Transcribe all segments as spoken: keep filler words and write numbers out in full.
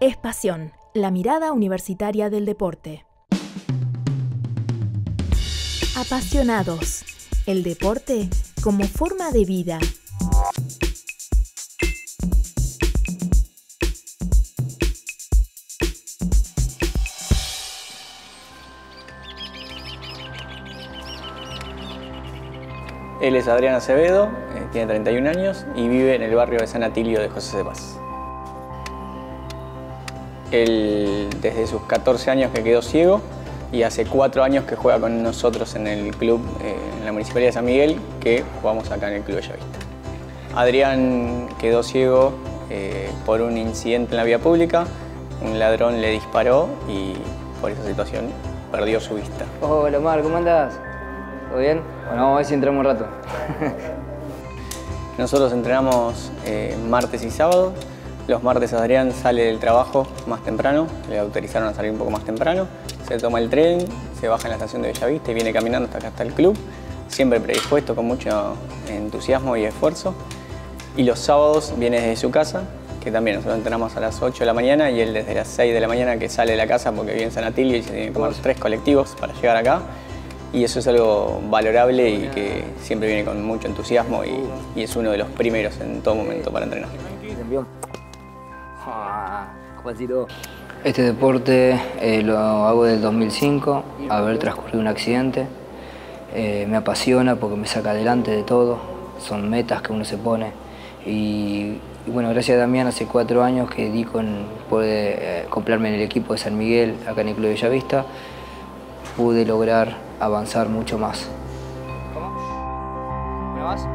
Es Pasión, la mirada universitaria del deporte. Apasionados, el deporte como forma de vida. Él es Adrián Acevedo, tiene treinta y un años y vive en el barrio de San Atilio de José C. Paz. Él, desde sus catorce años que quedó ciego, y hace cuatro años que juega con nosotros en el club, eh, en la Municipalidad de San Miguel, que jugamos acá en el Club Bellavista. Adrián quedó ciego eh, por un incidente en la vía pública. Un ladrón le disparó y por esa situación perdió su vista. Hola Omar, ¿cómo andás? ¿Todo bien? Bueno, vamos a ver si entramos un rato. Nosotros entrenamos eh, martes y sábado. Los martes Adrián sale del trabajo más temprano, le autorizaron a salir un poco más temprano, se toma el tren, se baja en la estación de Bellavista y viene caminando hasta acá, hasta el club, siempre predispuesto, con mucho entusiasmo y esfuerzo. Y los sábados viene desde su casa, que también nosotros entrenamos a las ocho de la mañana y él desde las seis de la mañana que sale de la casa porque vive en San Atilio y se tiene que tomar tres colectivos para llegar acá. Y eso es algo valorable y que siempre viene con mucho entusiasmo y, y es uno de los primeros en todo momento para entrenar. Este deporte eh, lo hago desde el dos mil cinco, haber transcurrido un accidente. Eh, me apasiona porque me saca adelante de todo, son metas que uno se pone. Y, y bueno, gracias a Damián hace cuatro años que di con pude eh, comprarme en el equipo de San Miguel, acá en el Club Bellavista, pude lograr avanzar mucho más. ¿Cómo? ¿Una más?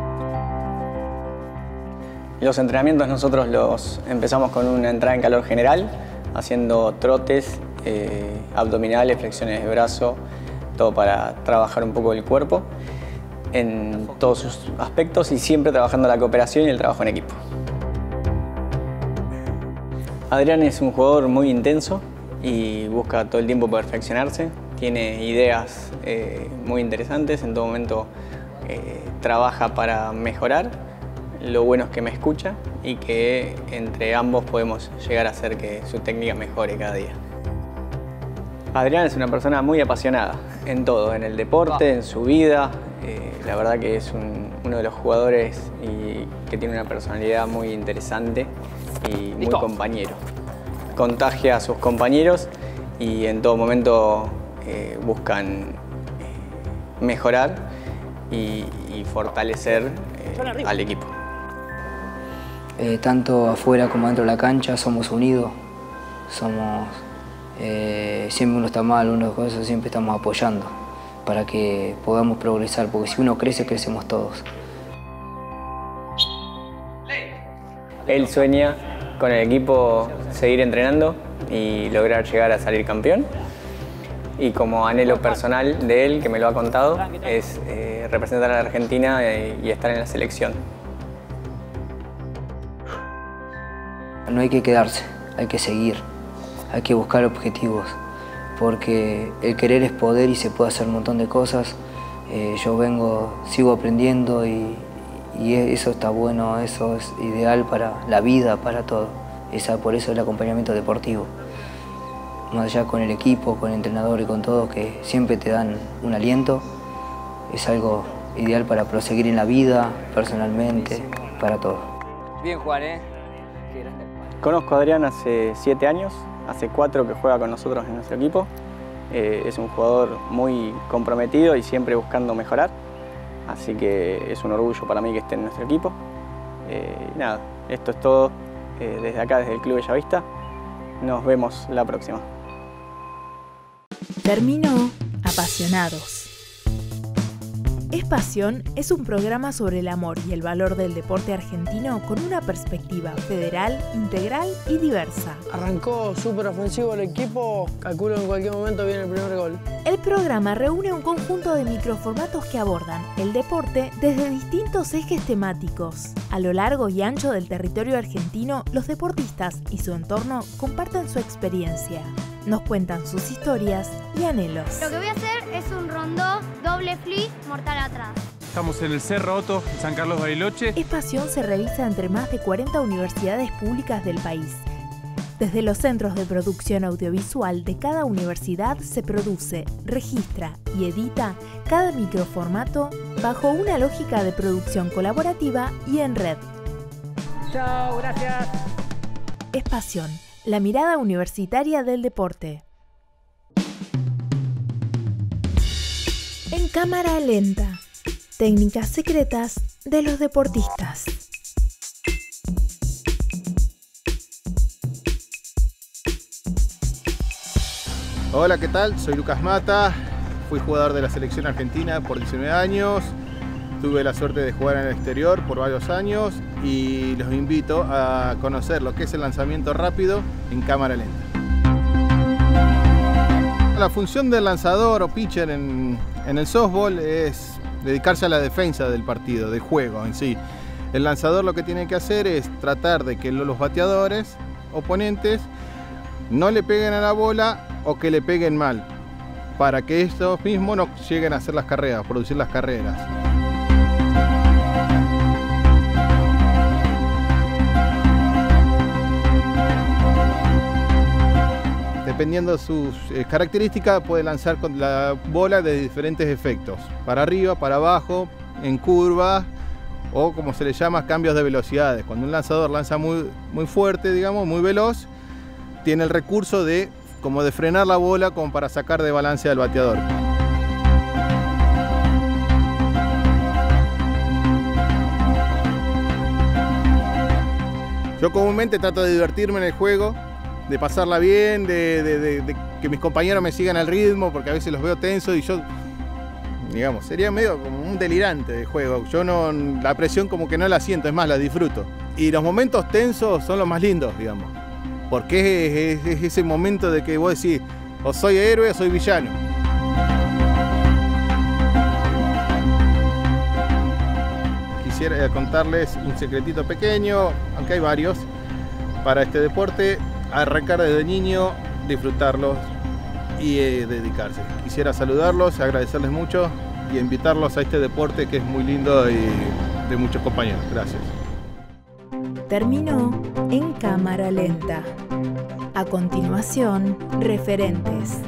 Los entrenamientos nosotros los empezamos con una entrada en calor general, haciendo trotes, eh, abdominales, flexiones de brazo, todo para trabajar un poco el cuerpo en todos sus aspectos y siempre trabajando la cooperación y el trabajo en equipo. Adrián es un jugador muy intenso y busca todo el tiempo perfeccionarse, tiene ideas eh, muy interesantes, en todo momento eh, trabaja para mejorar. Lo bueno es que me escucha y que entre ambos podemos llegar a hacer que su técnica mejore cada día. Adrián es una persona muy apasionada en todo, en el deporte, en su vida. Eh, la verdad que es un, uno de los jugadores y que tiene una personalidad muy interesante y muy compañero. Contagia a sus compañeros y en todo momento eh, buscan mejorar y, y fortalecer eh, al equipo. Eh, tanto afuera como dentro de la cancha somos unidos, somos, eh, siempre uno está mal, uno cosas, siempre estamos apoyando para que podamos progresar, porque si uno crece, crecemos todos. Él sueña con el equipo seguir entrenando y lograr llegar a salir campeón. Y como anhelo personal de él, que me lo ha contado, es eh, representar a la Argentina y estar en la selección. No hay que quedarse, hay que seguir, hay que buscar objetivos, porque el querer es poder y se puede hacer un montón de cosas. Eh, yo vengo, sigo aprendiendo y, y eso está bueno, eso es ideal para la vida, para todo. Esa, por eso el acompañamiento deportivo. Más allá con el equipo, con el entrenador y con todos que siempre te dan un aliento, es algo ideal para proseguir en la vida, personalmente, para todo. Bien, Juan, ¿eh? Conozco a Adrián hace siete años, hace cuatro que juega con nosotros en nuestro equipo. Eh, es un jugador muy comprometido y siempre buscando mejorar, así que es un orgullo para mí que esté en nuestro equipo. Eh, nada, esto es todo eh, desde acá, desde el Club Bellavista. Nos vemos la próxima. Terminó Apasionados. Es Pasión es un programa sobre el amor y el valor del deporte argentino con una perspectiva federal, integral y diversa. Arrancó súper ofensivo el equipo, calculo en cualquier momento viene el primer gol. El programa reúne un conjunto de microformatos que abordan el deporte desde distintos ejes temáticos. A lo largo y ancho del territorio argentino, los deportistas y su entorno comparten su experiencia. Nos cuentan sus historias y anhelos. Lo que voy a hacer es un rondó, doble flip, mortal atrás. Estamos en el Cerro Otto, en San Carlos Bariloche. Es Pasión se realiza entre más de cuarenta universidades públicas del país. Desde los centros de producción audiovisual de cada universidad se produce, registra y edita cada microformato bajo una lógica de producción colaborativa y en red. Chao, gracias. Es Pasión, la mirada universitaria del deporte. En cámara lenta, técnicas secretas de los deportistas. Hola, ¿qué tal? Soy Lucas Mata, fui jugador de la selección argentina por diecinueve años, tuve la suerte de jugar en el exterior por varios años y los invito a conocer lo que es el lanzamiento rápido en cámara lenta. La función del lanzador o pitcher en, en el softball es dedicarse a la defensa del partido, del juego en sí. El lanzador lo que tiene que hacer es tratar de que los bateadores oponentes no le peguen a la bola o que le peguen mal, para que estos mismos no lleguen a hacer las carreras, producir las carreras. Dependiendo de sus características, puede lanzar con la bola de diferentes efectos, para arriba, para abajo, en curvas, o como se le llama, cambios de velocidades. Cuando un lanzador lanza muy, muy fuerte, digamos, muy veloz, tiene el recurso de como de frenar la bola como para sacar de balance al bateador. Yo comúnmente trato de divertirme en el juego, de pasarla bien, de, de, de, de que mis compañeros me sigan al ritmo, porque a veces los veo tensos y yo, digamos, sería medio como un delirante de juego. Yo no, la presión como que no la siento, es más, la disfruto. Y los momentos tensos son los más lindos, digamos. Porque es, es, es ese momento de que vos decís, o soy héroe o soy villano. Quisiera contarles un secretito pequeño, aunque hay varios, para este deporte, arrancar desde niño, disfrutarlos y eh, dedicarse. Quisiera saludarlos, agradecerles mucho y invitarlos a este deporte que es muy lindo y de muchos compañeros. Gracias. Terminó en cámara lenta. A continuación, referentes.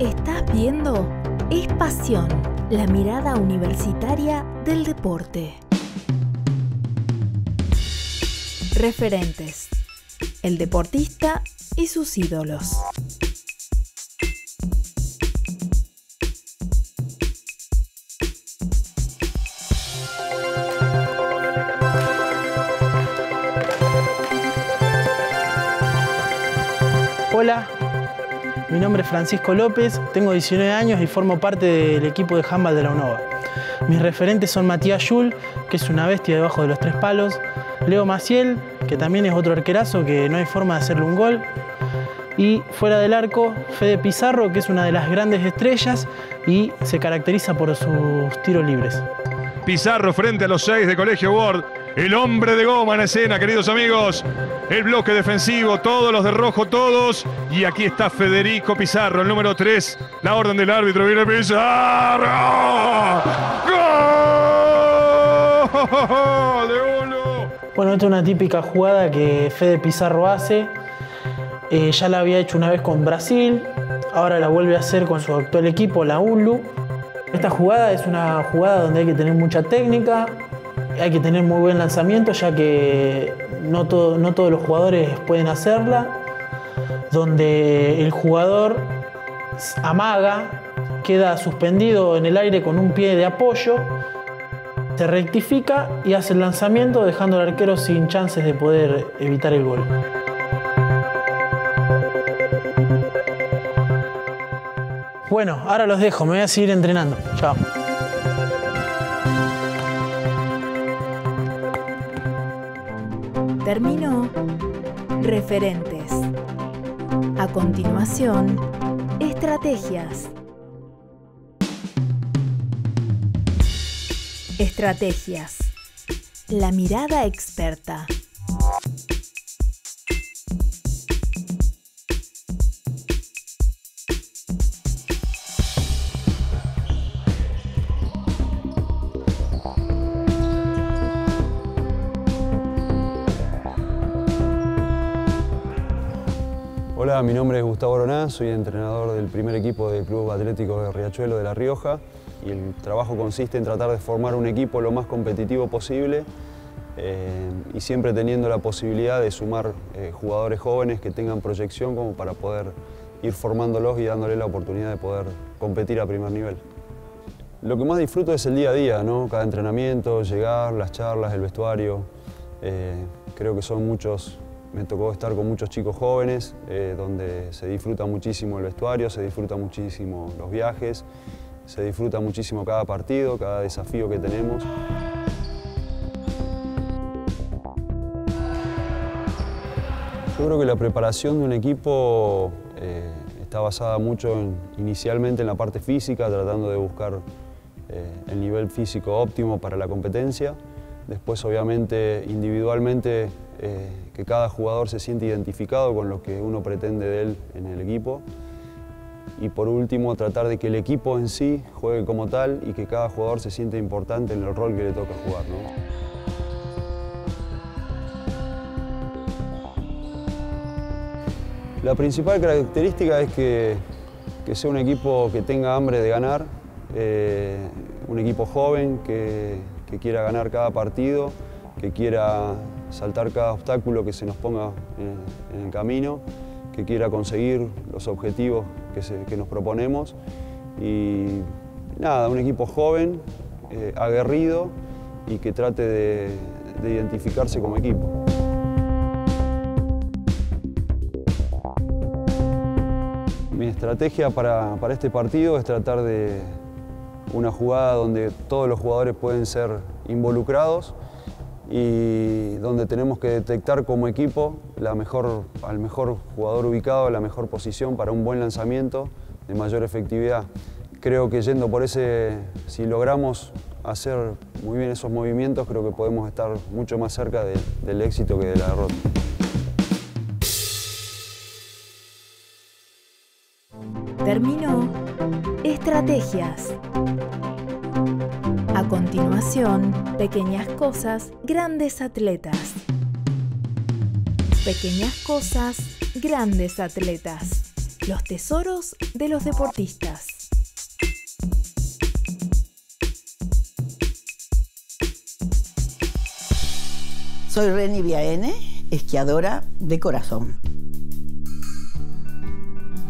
Estás viendo Es Pasión, la mirada universitaria del deporte. Referentes. El deportista y sus ídolos. Hola, mi nombre es Francisco López, tengo diecinueve años y formo parte del equipo de handball de la UNOVA. Mis referentes son Matías Jul, que es una bestia debajo de los tres palos, Leo Maciel, que también es otro arquerazo que no hay forma de hacerle un gol, y fuera del arco, Fede Pizarro, que es una de las grandes estrellas y se caracteriza por sus tiros libres. Pizarro frente a los seis de Colegio Board. El hombre de goma en escena, queridos amigos. El bloque defensivo, todos los de rojo, todos. Y aquí está Federico Pizarro, el número tres. La orden del árbitro, viene Pizarro. ¡Gol de uno! Bueno, esta es una típica jugada que Fede Pizarro hace. Eh, ya la había hecho una vez con Brasil. Ahora la vuelve a hacer con su actual equipo, la U L U. Esta jugada es una jugada donde hay que tener mucha técnica. Hay que tener muy buen lanzamiento, ya que no, todo, no todos los jugadores pueden hacerla, donde el jugador amaga, queda suspendido en el aire con un pie de apoyo, se rectifica y hace el lanzamiento, dejando al arquero sin chances de poder evitar el gol. Bueno, ahora los dejo, me voy a seguir entrenando. Chao. Terminó referentes. A continuación, estrategias. Estrategias. La mirada experta. Hola, mi nombre es Gustavo Oroná, soy entrenador del primer equipo del Club Atlético Riachuelo de La Rioja y el trabajo consiste en tratar de formar un equipo lo más competitivo posible eh, y siempre teniendo la posibilidad de sumar eh, jugadores jóvenes que tengan proyección como para poder ir formándolos y dándoles la oportunidad de poder competir a primer nivel. Lo que más disfruto es el día a día, ¿no? Cada entrenamiento, llegar, las charlas, el vestuario. Eh, creo que son muchos... Me tocó estar con muchos chicos jóvenes, eh, donde se disfruta muchísimo el vestuario, se disfruta muchísimo los viajes, se disfruta muchísimo cada partido, cada desafío que tenemos. Yo creo que la preparación de un equipo eh, está basada mucho en, inicialmente en la parte física, tratando de buscar eh, el nivel físico óptimo para la competencia. Después, obviamente, individualmente, eh, que cada jugador se siente identificado con lo que uno pretende de él en el equipo. Y por último, tratar de que el equipo en sí juegue como tal y que cada jugador se siente importante en el rol que le toca jugar, ¿no? La principal característica es que, que sea un equipo que tenga hambre de ganar, eh, un equipo joven que... que quiera ganar cada partido, que quiera saltar cada obstáculo que se nos ponga en, en el camino, que quiera conseguir los objetivos que, se, que nos proponemos. Y nada, un equipo joven, eh, aguerrido y que trate de, de identificarse como equipo. Mi estrategia para, para este partido es tratar de una jugada donde todos los jugadores pueden ser involucrados y donde tenemos que detectar como equipo la mejor, al mejor jugador ubicado, la mejor posición para un buen lanzamiento de mayor efectividad. Creo que yendo por ese, si logramos hacer muy bien esos movimientos, creo que podemos estar mucho más cerca de, del éxito que de la derrota. Terminó Estrategias. A continuación, pequeñas cosas, grandes atletas. Pequeñas cosas, grandes atletas. Los tesoros de los deportistas. Soy Reni Viaene, esquiadora de corazón.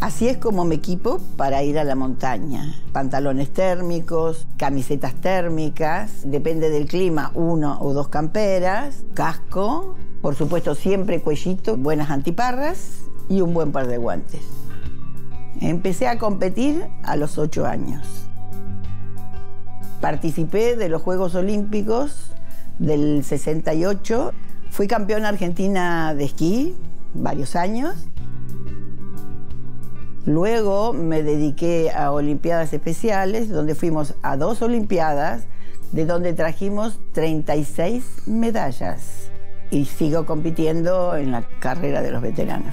Así es como me equipo para ir a la montaña. Pantalones térmicos, camisetas térmicas, depende del clima, uno o dos camperas, casco, por supuesto siempre cuellito, buenas antiparras y un buen par de guantes. Empecé a competir a los ocho años. Participé de los Juegos Olímpicos del sesenta y ocho. Fui campeona argentina de esquí varios años. Luego me dediqué a Olimpiadas Especiales, donde fuimos a dos Olimpiadas, de donde trajimos treinta y seis medallas. Y sigo compitiendo en la carrera de los veteranos.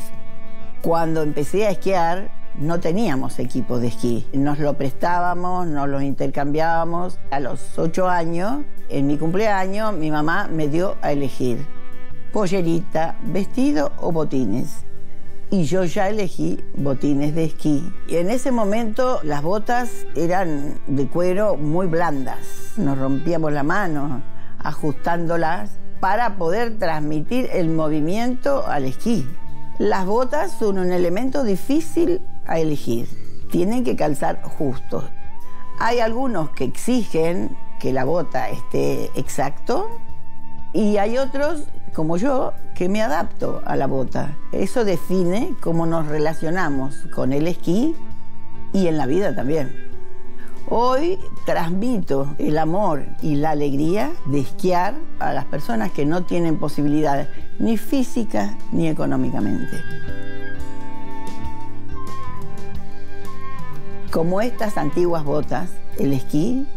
Cuando empecé a esquiar, no teníamos equipo de esquí. Nos lo prestábamos, nos lo intercambiábamos. A los ocho años, en mi cumpleaños, mi mamá me dio a elegir pollerita, vestido o botines. Y yo ya elegí botines de esquí. Y en ese momento las botas eran de cuero muy blandas. Nos rompíamos la mano ajustándolas para poder transmitir el movimiento al esquí. Las botas son un elemento difícil a elegir. Tienen que calzar justos. Hay algunos que exigen que la bota esté exacto y hay otros como yo, que me adapto a la bota. Eso define cómo nos relacionamos con el esquí y en la vida también. Hoy transmito el amor y la alegría de esquiar a las personas que no tienen posibilidades ni físicas ni económicamente. Como estas antiguas botas, el esquí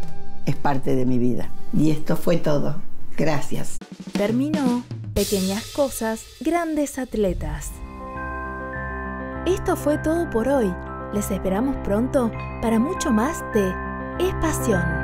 es parte de mi vida. Y esto fue todo. Gracias. Terminó Pequeñas cosas, grandes atletas. Esto fue todo por hoy. Les esperamos pronto para mucho más de Es Pasión.